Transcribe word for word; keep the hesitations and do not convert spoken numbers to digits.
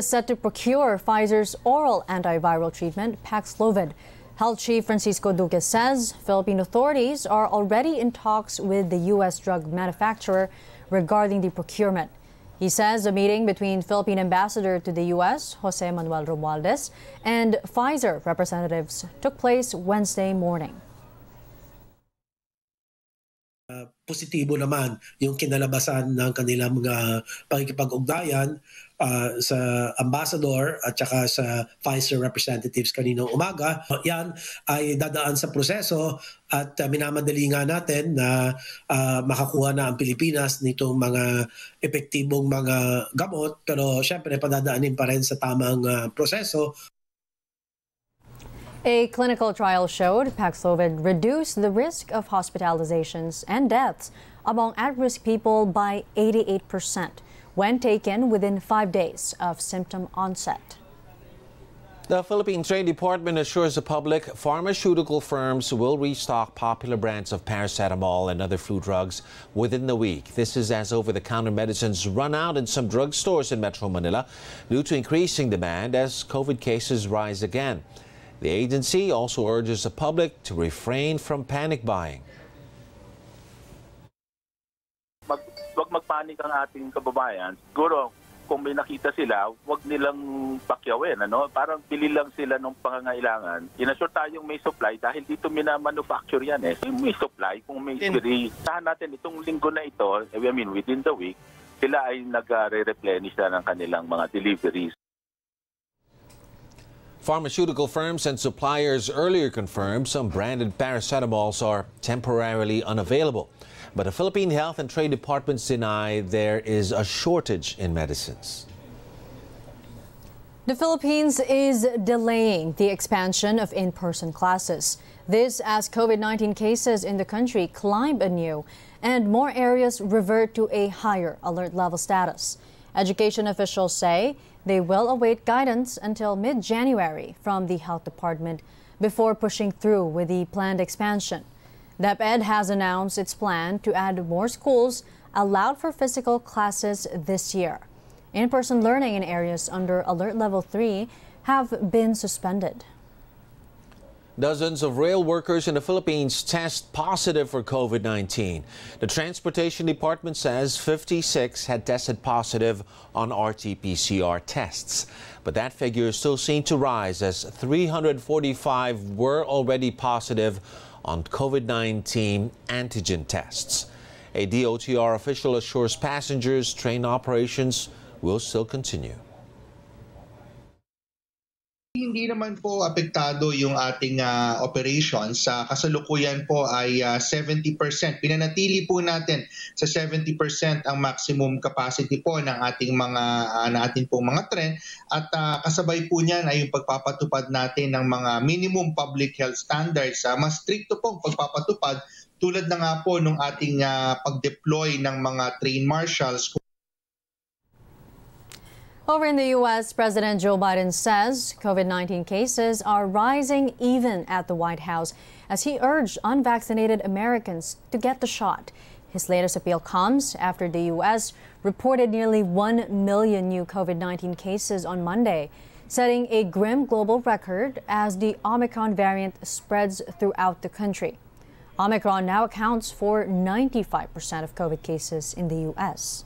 set to procure Pfizer's oral antiviral treatment, Paxlovid. Health Chief Francisco Duque says Philippine authorities are already in talks with the U S drug manufacturer regarding the procurement. He says a meeting between Philippine Ambassador to the U S, Jose Manuel Romualdez, and Pfizer representatives took place Wednesday morning. Uh, positibo naman yung kinalabasan ng kanilang mga pakikipag-ugnayan uh, sa ambassador at saka sa Pfizer representatives kaninang umaga. Yan ay dadaan sa proseso at uh, minamadali nga natin na uh, makakuha na ang Pilipinas nitong mga epektibong mga gamot, pero syempre padadaanin pa rin sa tamang uh, proseso. A clinical trial showed Paxlovid reduced the risk of hospitalizations and deaths among at-risk people by eighty-eight percent when taken within five days of symptom onset. The Philippine Trade Department assures the public pharmaceutical firms will restock popular brands of paracetamol and other flu drugs within the week. This is as over-the-counter medicines run out in some drugstores in Metro Manila due to increasing demand as COVID cases rise again. The agency also urges the public to refrain from panic buying. Mag, wag magpanik ang ating kababayan. Siguro kung may nakita sila, wag nilang pakyawin, ano? Parang bili lang sila ng pangangailangan. Inassure tayong may supply dahil dito minamanufacture yan eh. May supply, kung may delivery. Tahan natin itong linggo na ito, I mean within the week, sila ay nag-re-replenish na ng kanilang mga deliveries. Pharmaceutical firms and suppliers earlier confirmed some branded paracetamols are temporarily unavailable, but the Philippine Health and Trade Departments deny there is a shortage in medicines. The Philippines is delaying the expansion of in-person classes. This as COVID nineteen cases in the country climb anew and more areas revert to a higher alert level status. Education officials say they will await guidance until mid-January from the Health Department before pushing through with the planned expansion. DepEd has announced its plan to add more schools allowed for physical classes this year. In-person learning in areas under Alert Level three have been suspended. Dozens of rail workers in the Philippines test positive for COVID nineteen. The Transportation Department says fifty-six had tested positive on R T P C R tests. But that figure is still seen to rise as three hundred forty-five were already positive on COVID nineteen antigen tests. A D O T R official assures passengers train operations will still continue. Hindi naman po apektado yung ating uh, operations. Uh, kasalukuyan po ay uh, seventy percent. Pinanatili po natin sa seventy percent ang maximum capacity po ng ating mga uh, na ating po mga tren. At uh, kasabay po niyan ay yung pagpapatupad natin ng mga minimum public health standards. Uh, mas stricto po ang pagpapatupad tulad na nga po nung ating uh, pag-deploy ng mga train marshals. Over in the U S, President Joe Biden says COVID nineteen cases are rising even at the White House as he urged unvaccinated Americans to get the shot. His latest appeal comes after the U S reported nearly one million new COVID nineteen cases on Monday, setting a grim global record as the Omicron variant spreads throughout the country. Omicron now accounts for ninety-five percent of COVID cases in the U S